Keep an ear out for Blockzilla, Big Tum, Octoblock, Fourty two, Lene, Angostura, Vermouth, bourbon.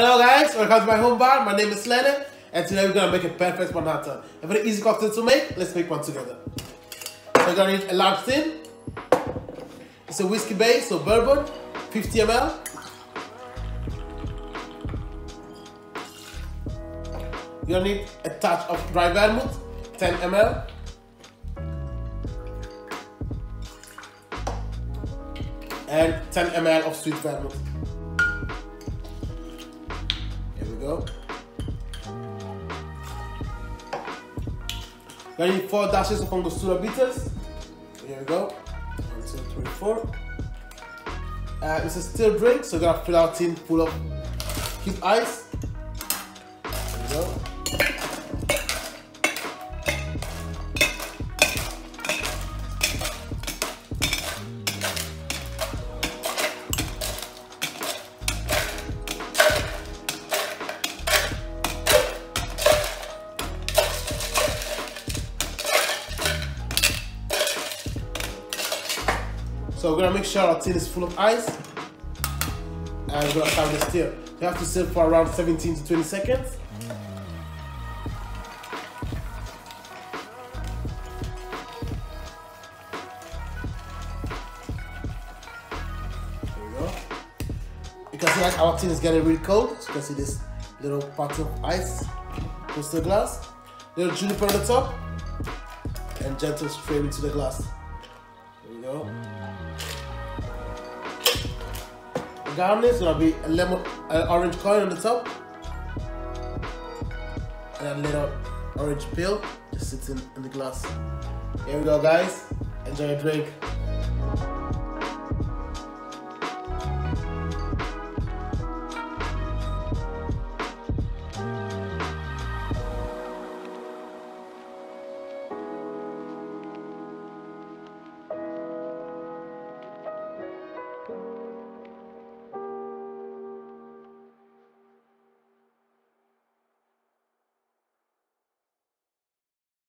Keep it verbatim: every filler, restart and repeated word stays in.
Hello guys, welcome to my home bar. My name is Lene, and today we're going to make a perfect panata. A very easy cocktail to make. Let's make one together. So we're going to need a large tin. It's a whiskey base, so bourbon, fifty milliliters. You're going to need a touch of dry vermouth, ten milliliters. And ten milliliters of sweet vermouth. Here we go. We need four dashes of Angostura bitters. Here we go. One, two, three, four. Uh, it's a still drink, so we're gonna fill our tin full of cube ice. Here we go. So we're gonna make sure our tin is full of ice, and we're gonna start the stir. You have to stir for around seventeen to twenty seconds. There we go. You can see like our tin is getting really cold. So you can see this little part of ice goes to the glass. Little juniper on the top, and gentle stream into the glass. There we go. Garnish, there'll be a lemon, uh, orange coin on the top, and a little orange peel just sitting in the glass. Here we go, guys. Enjoy your drink.